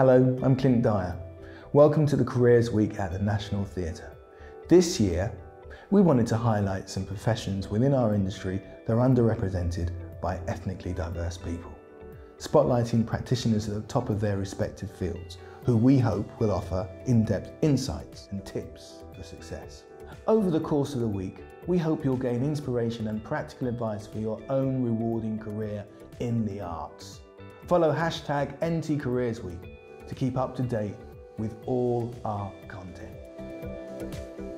Hello, I'm Clint Dyer. Welcome to the Careers Week at the National Theatre. This year, we wanted to highlight some professions within our industry that are underrepresented by ethnically diverse people, spotlighting practitioners at the top of their respective fields, who we hope will offer in-depth insights and tips for success. Over the course of the week, we hope you'll gain inspiration and practical advice for your own rewarding career in the arts. Follow #NTCareersWeek to keep up to date with all our content.